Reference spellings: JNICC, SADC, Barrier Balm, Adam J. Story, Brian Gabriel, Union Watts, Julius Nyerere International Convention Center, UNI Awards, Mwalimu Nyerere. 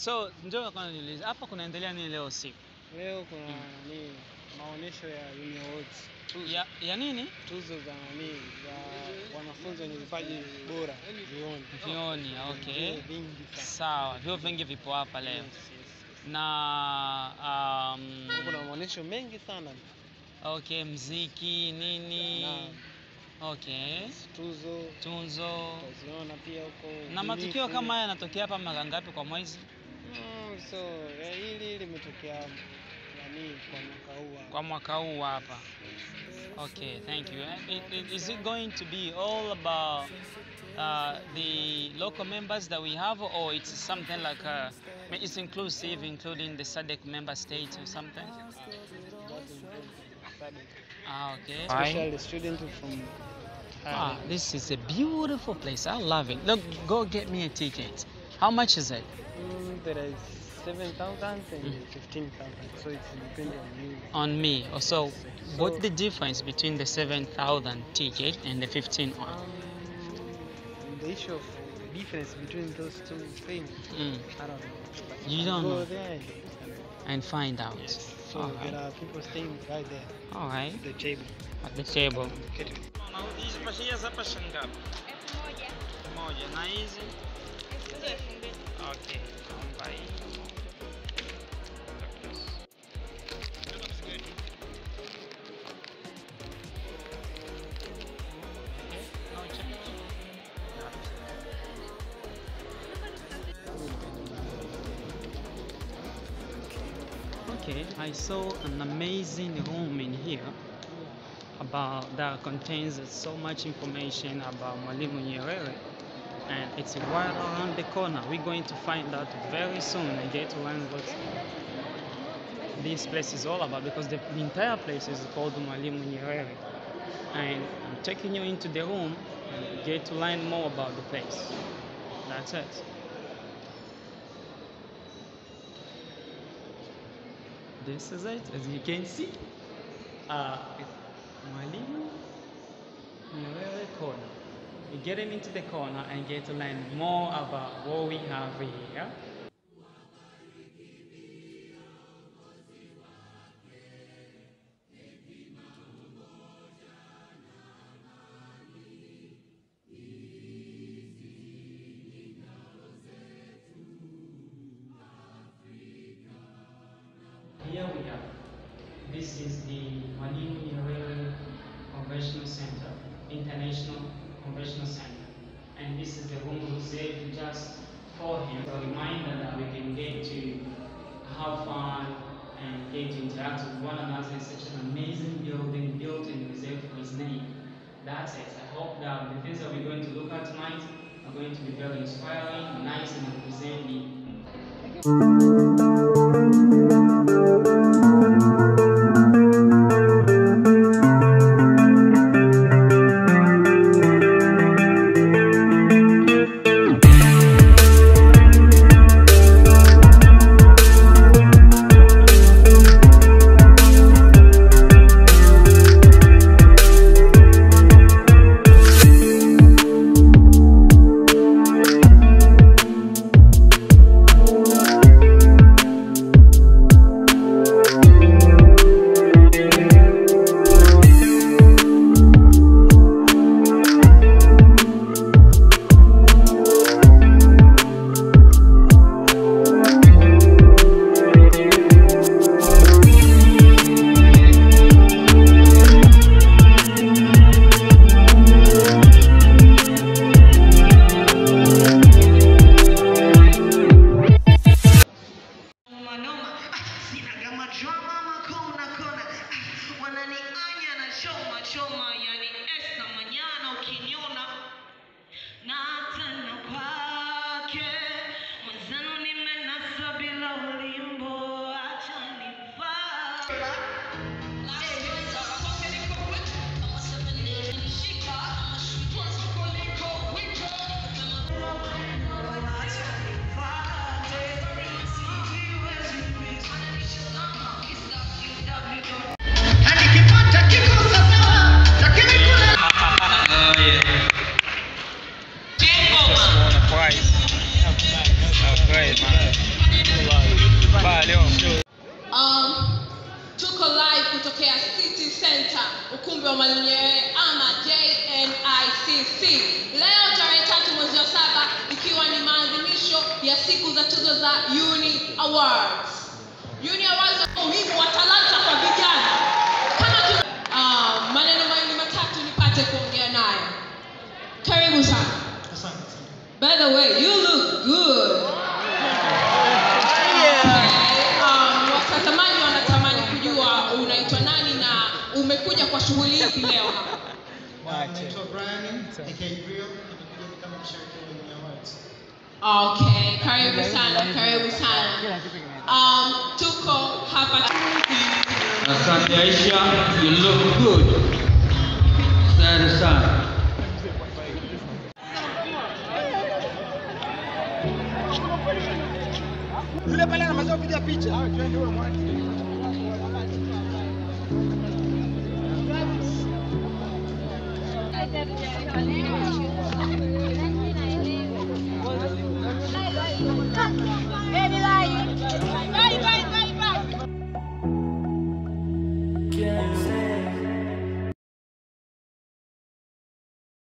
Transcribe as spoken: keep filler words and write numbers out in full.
So ndio kwa niuliza hapa kunaendelea nini leo siku? Leo kuna hmm. nini? Maonesho ya Union Watts. Ya, ya nini? Tuzo za nini? Za wanafunzi wenye vipaji bora. Vioni. Vioni, okay. Sawa, vyo vingi vipo hapa leo. Yes, yes. Na um kuna maonesho mengi sana. Okay, muziki nini? Na, okay. Tuzo. Tuzo. Tuziona pia huko. Na matukio kama haya yanatokea hapa mara ngapi kwa mwezi? Mm, so hili limetokea kwa mwaka huu hapa. Okay, thank you. It, it, is it going to be all about uh, the local members that we have, or it's something like a, it's inclusive, including the S A D C member states or something? Ah, okay. Especially the students from. Ah, this is a beautiful place. I love it. Look, go get me a ticket. How much is it? Mm, there is seven thousand and mm. fifteen thousand, so it's depending on you. On me. So, so what's the difference between the seven thousand ticket and the fifteen one? Um, the issue of difference between those two things, mm. I don't know. But you don't know? There and, and find out. Yes. So all there right. are people staying right there. Alright. At the table. At the table. Okay. Okay, I saw an amazing room in here about that contains so much information about Mwalimu Nyerere, and it's right around the corner. We're going to find out very soon and get to learn what this place is all about, because the, the entire place is called Mwalimu Nyerere. And I'm taking you into the room and get to learn more about the place. That's it. This is it, as you can see. Uh, Mwalimu Nyerere corner. We get him into the corner and get to learn more about what we have here. Here we are. This is the Union Watts Convention Center, International Convention Center, and this is the room reserved just for him. A reminder that we can get to have fun and get to interact with one another in such an amazing building built and reserved for his name. That's it. I hope that the things that we're going to look at tonight are going to be very inspiring, nice, and representative. Care City Center, ukumbi wa Mwalimu Nyerere ama J N I C C. Leo tarehe tatu mwezi wa saba ikiwa ni maadhimisho ya siku za tuzo za U N I Awards. U N I Awards ni muhimu wa talanta kwa vijana. Kama tu ah, maneno mawili matatu nipate kuongea nayo. Karibu sana. Asante. By the way, you look good. Umekuja kwa shughuli hii leo hapa. Naitwa Brian, Gabriel, nimekuja kama mshiriki wa Union Watts. Okay, karibu sana, karibu sana. Um, tuko hapa. Asante Aisha, you look good. Asante sana. Yule pale anamaliza kupiga picha. Ah, twende wewe mwanangu. Baby,